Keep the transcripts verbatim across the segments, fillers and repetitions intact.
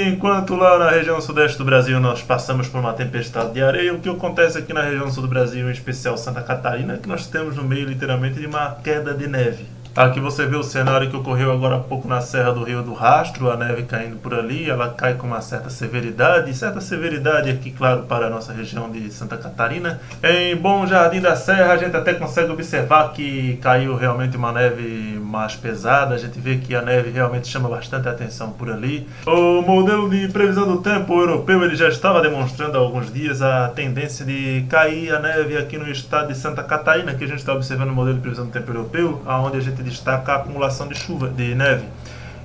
E enquanto lá na região sudeste do Brasil nós passamos por uma tempestade de areia, o que acontece aqui na região sul do Brasil, em especial Santa Catarina, é que nós temos no meio literalmente de uma queda de neve. Aqui você vê o cenário que ocorreu agora há pouco na Serra do Rio do Rastro, a neve caindo por ali, ela cai com uma certa severidade, e certa severidade aqui, claro, para a nossa região de Santa Catarina. Em Bom Jardim da Serra a gente até consegue observar que caiu realmente uma neve mais pesada, a gente vê que a neve realmente chama bastante atenção por ali. O modelo de previsão do tempo europeu ele já estava demonstrando há alguns dias a tendência de cair a neve aqui no estado de Santa Catarina, que a gente está observando o modelo de previsão do tempo europeu, onde a gente destaca a acumulação de chuva, de neve.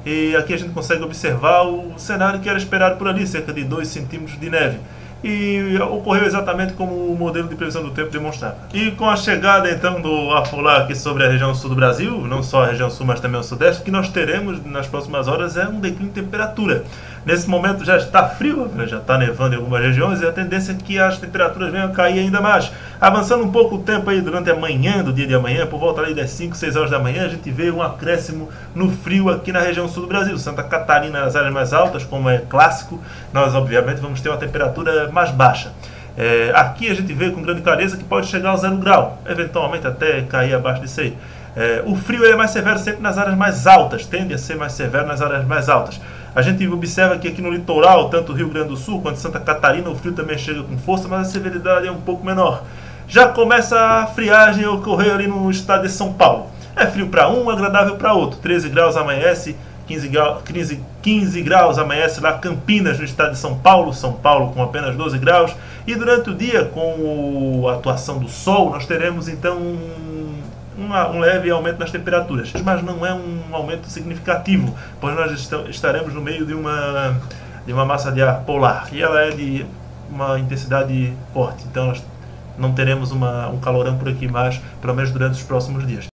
E aqui a gente consegue observar o cenário que era esperado por ali, cerca de dois centímetros de neve. E ocorreu exatamente como o modelo de previsão do tempo demonstrava. E com a chegada então do ar polar aqui sobre a região sul do Brasil, não só a região sul, mas também o sudeste, que nós teremos nas próximas horas é um declínio de temperatura. Nesse momento já está frio, já está nevando em algumas regiões e a tendência é que as temperaturas venham a cair ainda mais. Avançando um pouco o tempo aí durante a manhã, do dia de amanhã, por volta aí das cinco, seis horas da manhã, a gente vê um acréscimo no frio aqui na região sul do Brasil. Santa Catarina, nas áreas mais altas, como é clássico, nós obviamente vamos ter uma temperatura mais baixa. É, aqui a gente vê com grande clareza que pode chegar ao zero grau, eventualmente até cair abaixo disso aí. É, o frio é mais severo sempre nas áreas mais altas, tende a ser mais severo nas áreas mais altas. A gente observa que aqui no litoral, tanto o Rio Grande do Sul quanto Santa Catarina, o frio também chega com força, mas a severidade é um pouco menor. Já começa a friagem a ocorrer ali no estado de São Paulo. É frio para um, agradável para outro. treze graus amanhece, quinze graus amanhece lá Campinas, no estado de São Paulo, São Paulo com apenas doze graus. E durante o dia, com a atuação do sol, nós teremos então uma, um leve aumento nas temperaturas. Mas não é um aumento significativo, pois nós estaremos no meio de uma, de uma massa de ar polar. E ela é de uma intensidade forte, então nós não teremos uma, um calorão por aqui mais, pelo menos durante os próximos dias.